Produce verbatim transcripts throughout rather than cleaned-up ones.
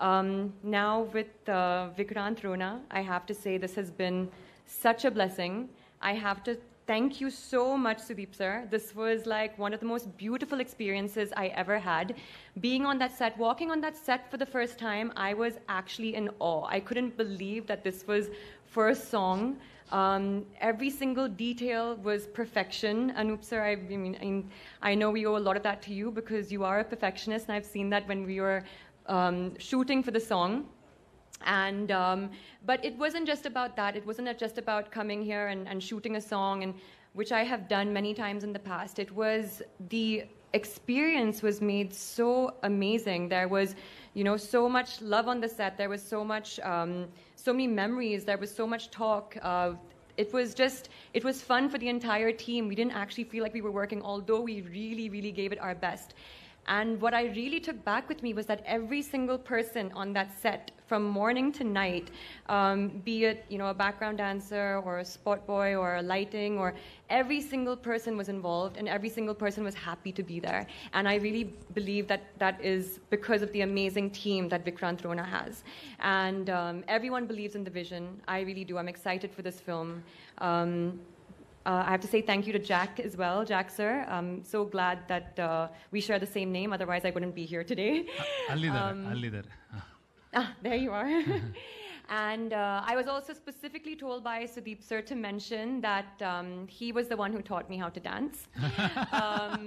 Um, now with uh, Vikrant Rona, I have to say this has been such a blessing. I have to thank you so much, Sudeep sir. This was like one of the most beautiful experiences I ever had. Being on that set, walking on that set for the first time, I was actually in awe. I couldn't believe that this was first song. Um, every single detail was perfection. Anup sir, I, I mean, I know we owe a lot of that to you because you are a perfectionist, and I've seen that when we were um, shooting for the song. And um, but it wasn't just about that. It wasn't just about coming here and, and shooting a song, and which I have done many times in the past. It was the experience was made so amazing. There was, you know, so much love on the set. There was so much, um, so many memories. There was so much talk. Uh, it was just, it was fun for the entire team. We didn't actually feel like we were working, although we really, really gave it our best. And what I really took back with me was that every single person on that set, from morning to night, um, be it, you know, a background dancer or a spot boy or a lighting, or every single person was involved and every single person was happy to be there. And I really believe that that is because of the amazing team that Vikrant Rona has. And um, everyone believes in the vision. I really do. I'm excited for this film. Um, Uh, I have to say thank you to Jack as well, Jack sir. I'm so glad that uh, we share the same name, otherwise I wouldn't be here today. I'll leave that. Um, I'll leave that. Ah, there you are. And uh, I was also specifically told by Sudeep sir to mention that um, he was the one who taught me how to dance. um,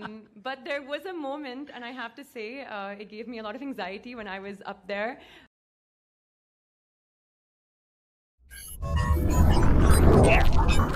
but there was a moment, and I have to say, uh, it gave me a lot of anxiety when I was up there. Yeah.